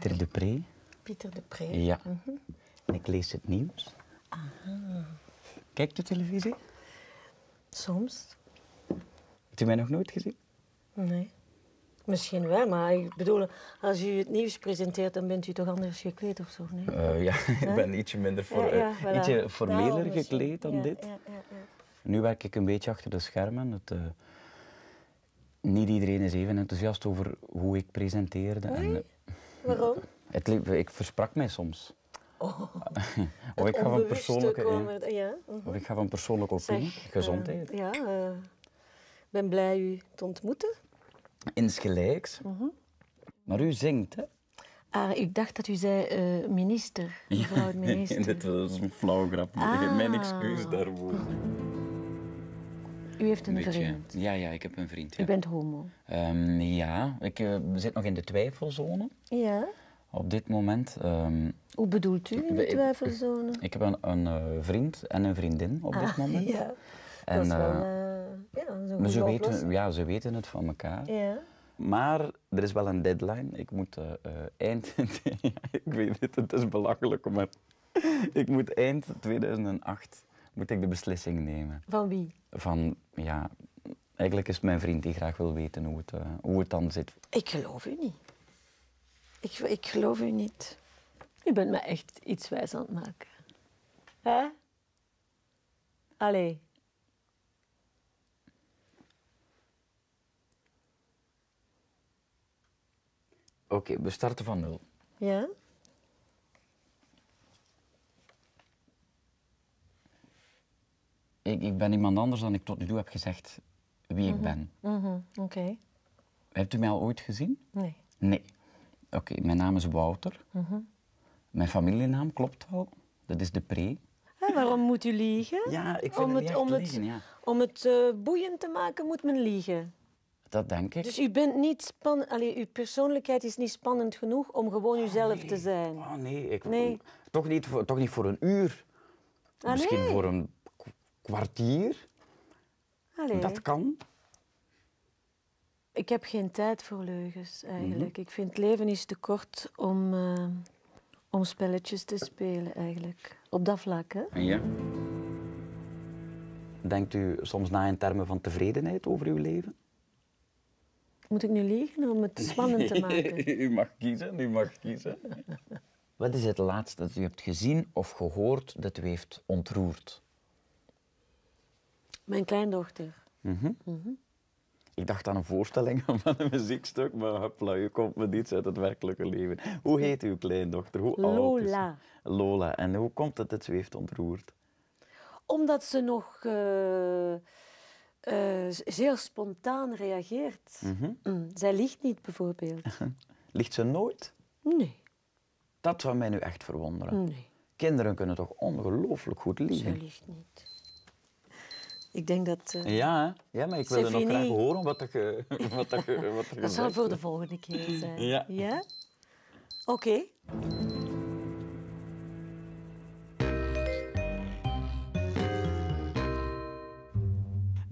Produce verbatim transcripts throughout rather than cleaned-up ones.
Pieter De Pré. Pieter De Pré. Ja. Mm-hmm. En ik lees het nieuws. Aha. Kijkt u televisie? Soms. Hebt u mij nog nooit gezien? Nee. Misschien wel, maar ik bedoel, als u het nieuws presenteert, dan bent u toch anders gekleed of zo? Nee? Uh, ja, huh? Ik ben ietsje minder voor, ja, ja, voilà. ietsje formeler Daarom gekleed dan ja, dit. Ja, ja, ja. Nu werk ik een beetje achter de schermen. Het, uh, niet iedereen is even enthousiast over hoe ik presenteerde. Nee? En, uh, Waarom? Het, ik versprak mij soms. Oh, of, ik gaf een persoonlijke, ja. Ja. Uh-huh. of ik gaf een persoonlijke opinie. Zeg, gezondheid. Uh, ja, ik uh, ben blij u te ontmoeten. Insgelijks. Uh-huh. Maar u zingt, hè? Ah, ik dacht dat u zei uh, minister, mevrouw de minister. Ja, dit was een flauw grap. Ah. Mijn excuus daarvoor. U heeft een Beetje. vriend. Ja, ja, ik heb een vriend. Ja. U bent homo. Um, ja, ik uh, zit nog in de twijfelzone. Ja. Op dit moment... Um, Hoe bedoelt u in de twijfelzone? Ik, ik heb een, een uh, vriend en een vriendin op ah, dit moment. Ja. En, dat is wel... Uh, Ja, ze, weten, ja, ze weten het van elkaar. Ja. Maar er is wel een deadline. Ik moet uh, eind... ja, ik weet het, het is belachelijk, maar... ik moet eind tweeduizend acht moet ik de beslissing nemen. Van wie? Van, ja... Eigenlijk is het mijn vriend die graag wil weten hoe het, uh, hoe het dan zit. Ik geloof u niet. Ik, ik geloof u niet. U bent me echt iets wijs aan het maken. Hè? Allee. Oké, okay, we starten van nul. Ja? Ik, ik ben iemand anders dan ik tot nu toe heb gezegd wie mm-hmm. ik ben. Mm-hmm. Oké. Okay. Hebt u mij al ooit gezien? Nee. Nee. Oké, okay, mijn naam is Wouter. Mm-hmm. Mijn familienaam klopt al. Dat is De Pré. Hey, waarom moet u liegen? Ja, ik vind om het, het, om liegen, het, ja. Om het uh, boeiend te maken moet men liegen. Dat denk ik. Dus u bent niet spannend... Allee, uw persoonlijkheid is niet spannend genoeg om gewoon oh, uzelf nee. te zijn. Oh nee, ik... nee. Toch, niet voor, toch niet voor een uur. Allee. Misschien voor een kwartier. Allee. Dat kan. Ik heb geen tijd voor leugens, eigenlijk. Mm-hmm. Ik vind het leven is te kort om, uh, om spelletjes te spelen, eigenlijk. Op dat vlak, hè? Ja. Denkt u soms na in termen van tevredenheid over uw leven? Moet ik nu liegen om het spannend te maken? U mag kiezen, u mag kiezen. Wat is het laatste dat u hebt gezien of gehoord dat u heeft ontroerd? Mijn kleindochter. Mm-hmm. Mm-hmm. Ik dacht aan een voorstelling van een muziekstuk, maar hopla, u komt met iets uit het werkelijke leven. Hoe heet uw kleindochter? Hoe oud is ze? Lola. En hoe komt het dat ze heeft ontroerd? Omdat ze nog... Uh... Uh, zeer spontaan reageert. Mm-hmm. Mm, zij liegt niet, bijvoorbeeld. Liegt ze nooit? Nee. Dat zou mij nu echt verwonderen. Nee. Kinderen kunnen toch ongelooflijk goed liegen? Ze liegt niet. Ik denk dat... Uh... Ja, ja, maar ik wilde nog graag horen wat je wat dat Dat gezegd. Zal voor de volgende keer zijn. Ja. Ja? Oké. Okay.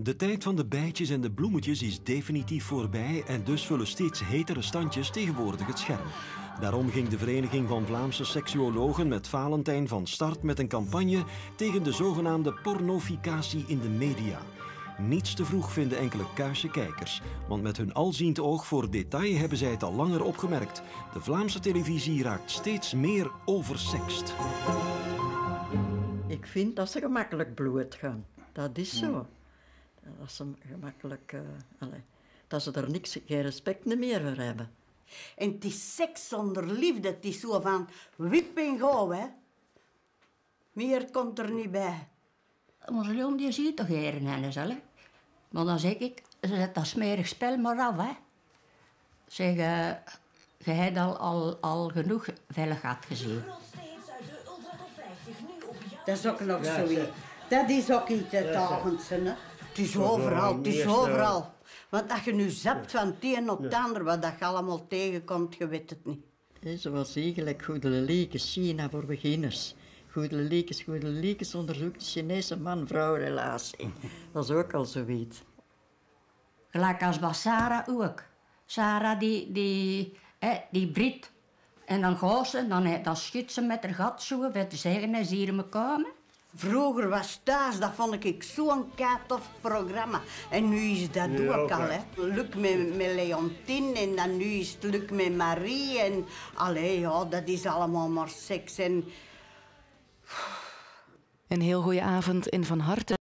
De tijd van de bijtjes en de bloemetjes is definitief voorbij en dus vullen steeds hetere standjes tegenwoordig het scherm. Daarom ging de Vereniging van Vlaamse Seksuologen met Valentijn van start met een campagne tegen de zogenaamde pornoficatie in de media. Niets te vroeg vinden enkele kuise kijkers, want met hun alziend oog voor detail hebben zij het al langer opgemerkt. De Vlaamse televisie raakt steeds meer oversext. Ik vind dat ze gemakkelijk bloed gaan. Dat is zo. Dat ze gemakkelijk... Uh, allez, dat ze er niks, geen respect meer voor hebben. En het is seks zonder liefde. Het is zo van wip en go, hè. Meer komt er niet bij. Onze Leon, die zie je toch heren en zo, hè. Maar dan zeg ik, zet dat smerig spel maar af, hè. Zeg, uh, je hebt al, al, al genoeg veiligheid gezien. Dat is ook nog ja, zoiets. Dat is ook iets het ja, avondse, hè. Het is overal, het is overal. Want als je nu zapt van het een op het ander, wat je allemaal tegenkomt, je weet het niet. He, zoals eigenlijk Goedele Liekens, China voor beginners. Goedele Liekens, Goedele Liekens onderzoekt de Chinese man-vrouw relatie. Dat is ook al zoiets. Gelijk als bij Sarah ook. Sarah, die, die, hè, die Brit, En dan gaan ze, dan, dan schiet ze met haar gatzoen bij te zeggen, en ze hier in mijn kamer. Vroeger was thuis, dat vond ik zo'n tof programma. En nu is dat nu ook al, hè. Luc met, met Leontine en dan nu is het Luc met Marie. En allee, ja, dat is allemaal maar seks en... Een heel goeie avond en van harte